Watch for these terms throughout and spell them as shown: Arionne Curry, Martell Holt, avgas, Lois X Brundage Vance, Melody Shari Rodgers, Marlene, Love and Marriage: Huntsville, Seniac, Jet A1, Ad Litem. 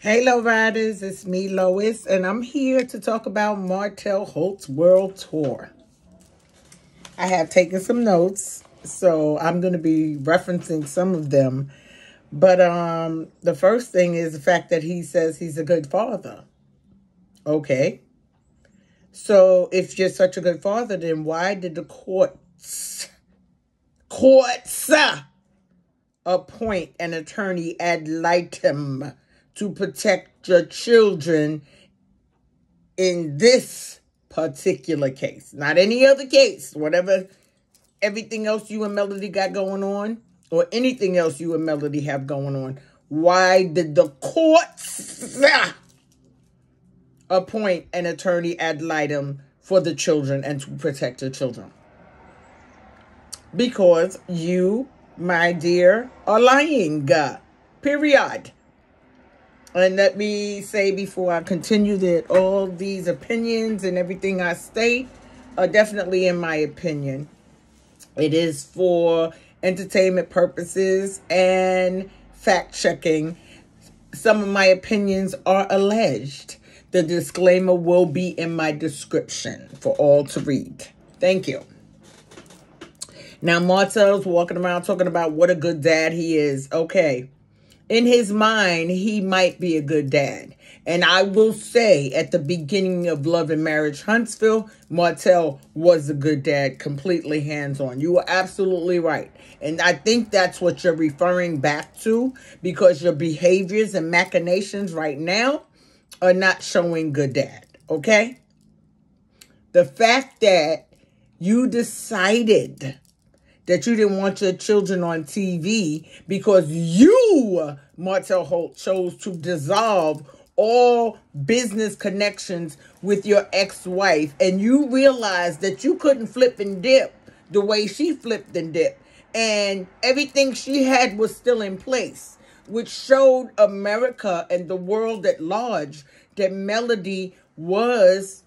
Hey Low Riders, it's me Lois, and I'm here to talk about Martell Holt's World Tour. I have taken some notes, so I'm going to be referencing some of them. But the first thing is the fact that he says he's a good father. Okay. So if you're such a good father, then why did the courts appoint an attorney ad litem to protect your children in this particular case? Not any other case, whatever, everything else you and Melody got going on, or anything else you and Melody have going on. Why did the courts appoint an attorney ad litem for the children and to protect the children? Because you, my dear, are lying. Period. And let me say before I continue that all these opinions and everything I state are definitely in my opinion. It is for entertainment purposes and fact-checking. Some of my opinions are alleged. The disclaimer will be in my description for all to read. Thank you. Now, Martell's walking around talking about what a good dad he is. Okay. In his mind, he might be a good dad. And I will say, at the beginning of Love and Marriage Huntsville, Martell was a good dad, completely hands-on. You are absolutely right. And I think that's what you're referring back to, because your behaviors and machinations right now are not showing good dad, okay? The fact that you decided that you didn't want your children on TV because you, Martell Holt, chose to dissolve all business connections with your ex-wife. And you realized that you couldn't flip and dip the way she flipped and dipped. And everything she had was still in place, which showed America and the world at large that Melody was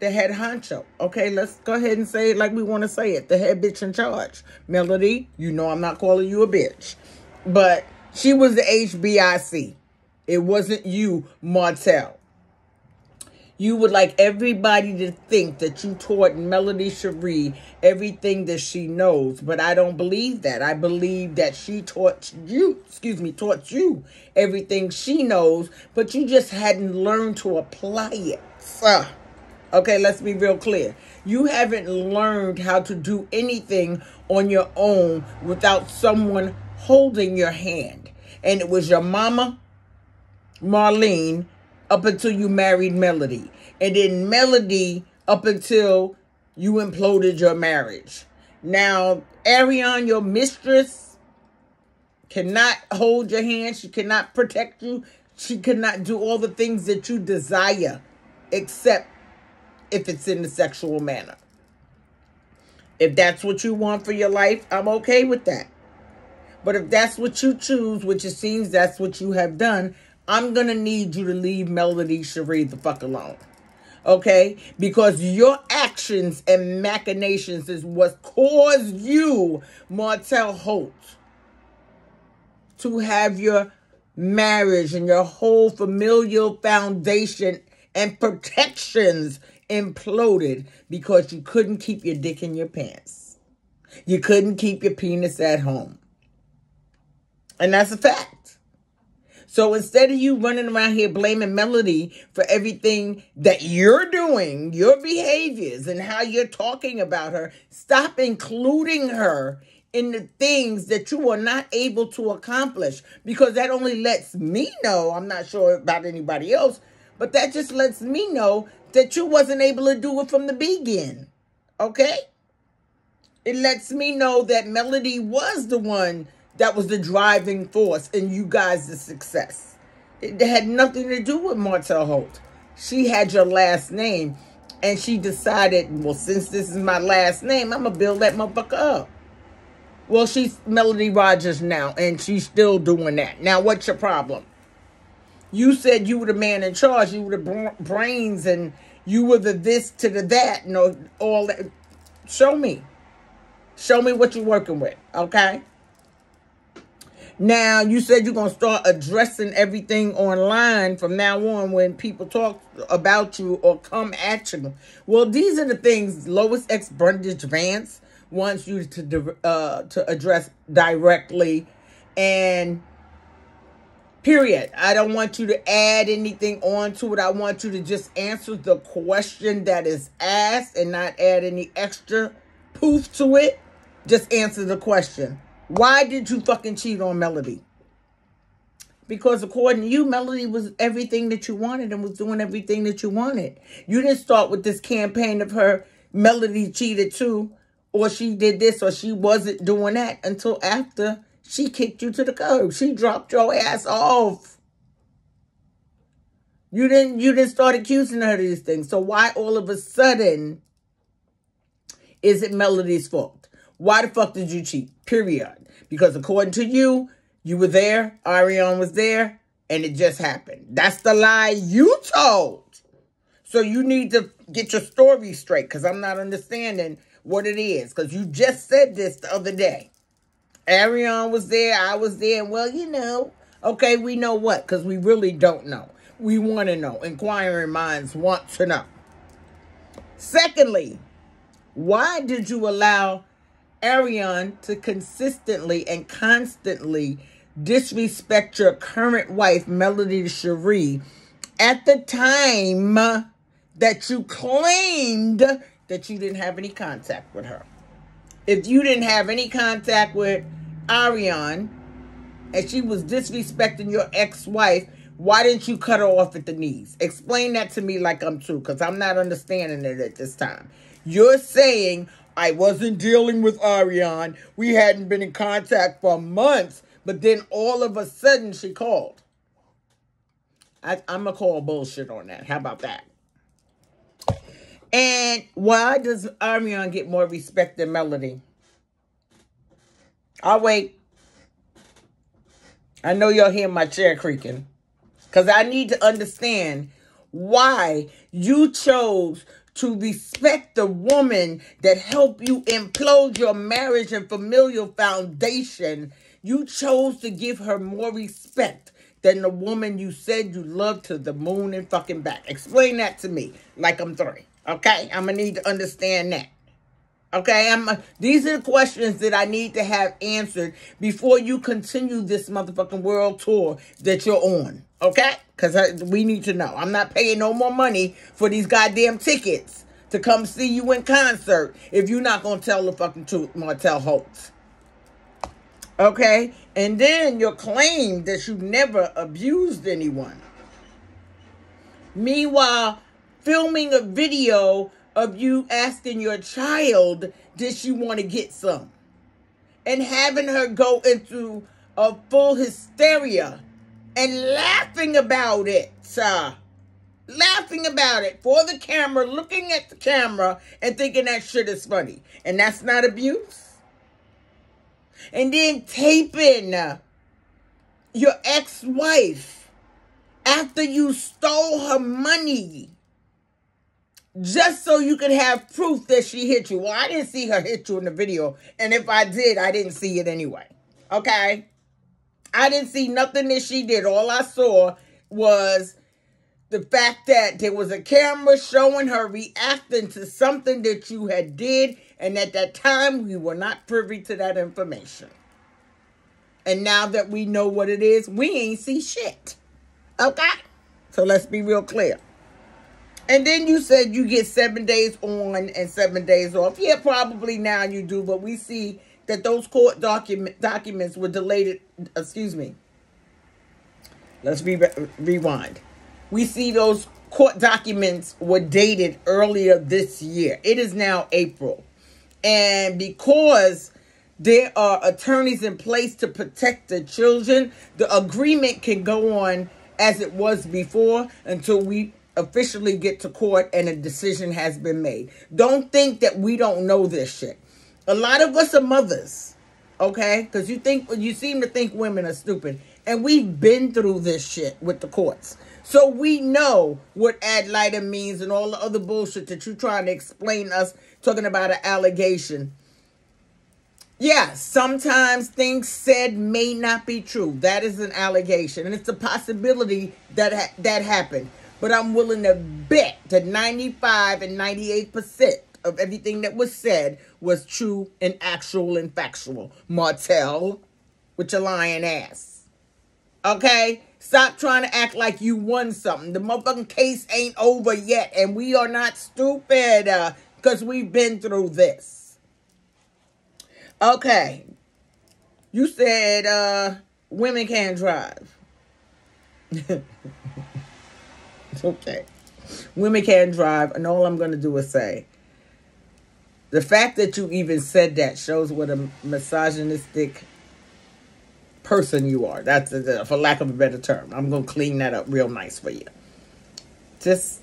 the head honcho. Okay, let's go ahead and say it like we want to say it. The head bitch in charge. Melody, you know I'm not calling you a bitch. But she was the HBIC. It wasn't you, Martell. You would like everybody to think that you taught Melody Shari everything that she knows. But I don't believe that. I believe that she taught you everything she knows. But you just hadn't learned to apply it. Okay, let's be real clear. You haven't learned how to do anything on your own without someone holding your hand. And it was your mama, Marlene, up until you married Melody. And then Melody up until you imploded your marriage. Now, Arionne, your mistress, cannot hold your hand. She cannot protect you. She cannot do all the things that you desire, except if it's in a sexual manner. If that's what you want for your life, I'm okay with that. But if that's what you choose, which it seems that's what you have done, I'm going to need you to leave Melody Shari the fuck alone. Okay? Because your actions and machinations is what caused you, Martell Holt, to have your marriage and your whole familial foundation and protections imploded because you couldn't keep your dick in your pants. You couldn't keep your penis at home. And that's a fact. So instead of you running around here blaming Melody for everything that you're doing, your behaviors and how you're talking about her, stop including her in the things that you are not able to accomplish, because that only lets me know, I'm not sure about anybody else, but that just lets me know that you wasn't able to do it from the beginning, okay? It lets me know that Melody was the one that was the driving force in you guys' success. It had nothing to do with Martell Holt. She had your last name, and she decided, well, since this is my last name, I'm going to build that motherfucker up. Well, she's Melody Rodgers now, and she's still doing that. Now, what's your problem? You said you were the man in charge. You were the brains and you were the this to the that and all that. Show me. Show me what you're working with, okay? Now, you said you're going to start addressing everything online from now on when people talk about you or come at you. Well, these are the things Lois X Brundage Vance wants you to address directly, and period. I don't want you to add anything on to it. I want you to just answer the question that is asked and not add any extra poof to it. Just answer the question. Why did you fucking cheat on Melody? Because according to you, Melody was everything that you wanted and was doing everything that you wanted. You didn't start with this campaign of her, Melody cheated too, or she did this, or she wasn't doing that until after she kicked you to the curb. She dropped your ass off. You didn't start accusing her of these things. So why all of a sudden is it Melody's fault? Why the fuck did you cheat? Period. Because according to you, you were there, Arionne was there, and it just happened. That's the lie you told. So you need to get your story straight, because I'm not understanding what it is. Because you just said this the other day. Arionne was there, I was there, and well, you know. Okay, we know what? Because we really don't know. We want to know. Inquiring minds want to know. Secondly, why did you allow Arionne to consistently and constantly disrespect your current wife, Melody Shari, at the time that you claimed that you didn't have any contact with her? If you didn't have any contact with Arionne and she was disrespecting your ex-wife, why didn't you cut her off at the knees? Explain that to me like I'm true, because I'm not understanding it at this time. You're saying, I wasn't dealing with Arionne. We hadn't been in contact for months. But then all of a sudden she called. I'm going to call bullshit on that. How about that? And why does Arionne get more respect than Melody? I'll wait. I know y'all hear my chair creaking. Because I need to understand why you chose to respect the woman that helped you implode your marriage and familial foundation. You chose to give her more respect than the woman you said you loved to the moon and fucking back. Explain that to me like I'm three. Okay? I'm going to need to understand that. Okay? These are the questions that I need to have answered before you continue this motherfucking world tour that you're on. Okay? Because we need to know. I'm not paying no more money for these goddamn tickets to come see you in concert if you're not going to tell the fucking truth, Martell Holt. Okay? And then your claim that you never abused anyone. Meanwhile, filming a video of you asking your child, did she want to get some? And having her go into a full hysteria and laughing about it, laughing about it for the camera, looking at the camera and thinking that shit is funny. And that's not abuse. And then taping your ex-wife after you stole her money just so you could have proof that she hit you. Well, I didn't see her hit you in the video. And if I did, I didn't see it anyway. Okay? I didn't see nothing that she did. All I saw was the fact that there was a camera showing her reacting to something that you had did. And at that time, we were not privy to that information. And now that we know what it is, we ain't see shit. Okay? So let's be real clear. And then you said you get 7 days on and 7 days off. Yeah, probably now you do, but we see that those court documents were delayed. Excuse me. Let's rewind. We see those court documents were dated earlier this year. It is now April. And because there are attorneys in place to protect the children, the agreement can go on as it was before until we officially get to court and a decision has been made. Don't think that we don't know this shit. A lot of us are mothers, okay? Because you seem to think women are stupid. And we've been through this shit with the courts. So we know what ad litem means and all the other bullshit that you're trying to explain us, talking about an allegation. Yeah, sometimes things said may not be true. That is an allegation, and it's a possibility that that happened. But I'm willing to bet that 95 and 98% of everything that was said was true and actual and factual. Martell, with your lying ass. Okay? Stop trying to act like you won something. The motherfucking case ain't over yet, and we are not stupid because we've been through this. Okay. You said women can't drive. Okay. Women can't drive, and all I'm going to do is say, the fact that you even said that shows what a misogynistic person you are. That's, for lack of a better term. I'm going to clean that up real nice for you. Just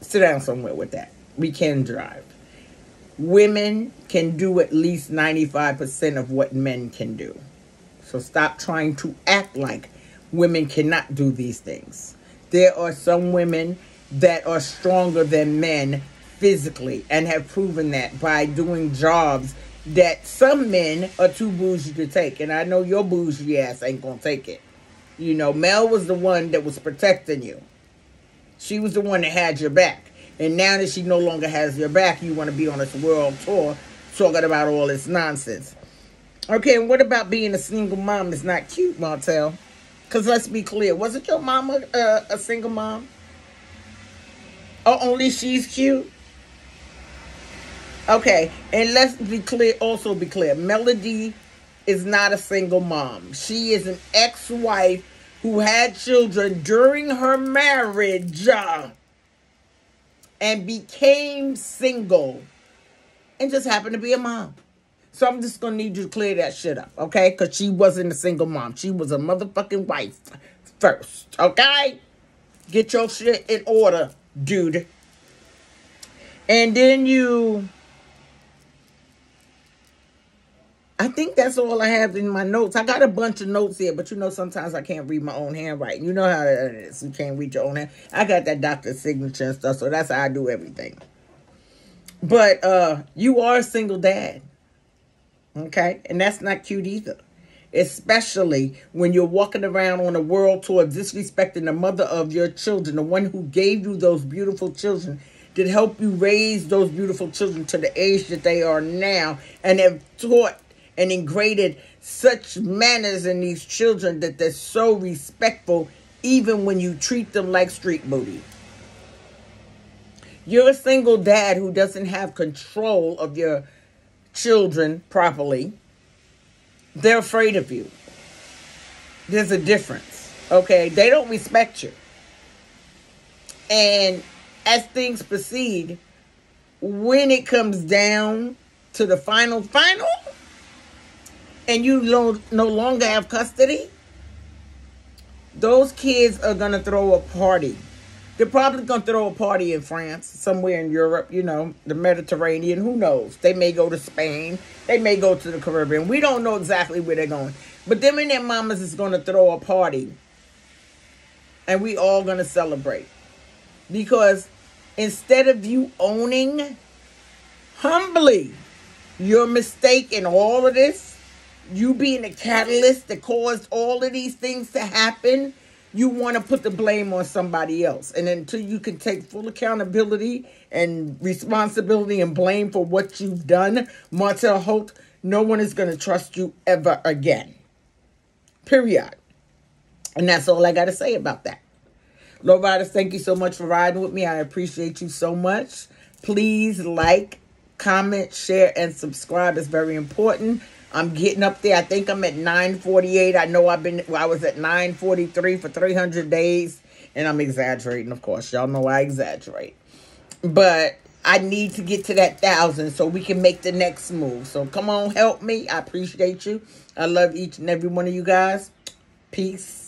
sit down somewhere with that. We can drive. Women can do at least 95% of what men can do. So stop trying to act like women cannot do these things. There are some women that are stronger than men physically, and have proven that by doing jobs that some men are too bougie to take. And I know your bougie ass ain't gonna take it. You know, Mel was the one that was protecting you. She was the one that had your back. And now that she no longer has your back, you want to be on this world tour talking about all this nonsense. Okay, and what about being a single mom is not cute, Martell? Because let's be clear, wasn't your mama a single mom? Or only she's cute? Okay, and let's be clear, also be clear, Melody is not a single mom. She is an ex-wife who had children during her marriage and became single and just happened to be a mom. So I'm just going to need you to clear that shit up, okay? Because she wasn't a single mom. She was a motherfucking wife first, okay? Get your shit in order, dude. And then you... I think that's all I have in my notes. I got a bunch of notes here, but you know sometimes I can't read my own handwriting. You know how it is. You can't read your own hand. I got that doctor's signature and stuff, so that's how I do everything. But you are a single dad, okay? And that's not cute either, especially when you're walking around on a world tour disrespecting the mother of your children, the one who gave you those beautiful children, that helped you raise those beautiful children to the age that they are now, and have taught and ingrained such manners in these children that they're so respectful even when you treat them like street booty. You're a single dad who doesn't have control of your children properly. They're afraid of you. There's a difference, okay? They don't respect you. And as things proceed, when it comes down to the final, and you no longer have custody, those kids are going to throw a party. They're probably going to throw a party in France, somewhere in Europe, you know, the Mediterranean. Who knows? They may go to Spain. They may go to the Caribbean. We don't know exactly where they're going. But them and their mamas is going to throw a party. And we all going to celebrate. Because instead of you owning humbly your mistake in all of this, you being the catalyst that caused all of these things to happen, you want to put the blame on somebody else. And until you can take full accountability and responsibility and blame for what you've done, Martell Holt, no one is going to trust you ever again. Period. And that's all I got to say about that. Low Riders, thank you so much for riding with me. I appreciate you so much. Please like, comment, share, and subscribe. It's very important. I'm getting up there. I think I'm at 948. I know I was at 943 for 300 days. And I'm exaggerating, of course. Y'all know I exaggerate. But I need to get to that 1,000 so we can make the next move. So come on, help me. I appreciate you. I love each and every one of you guys. Peace.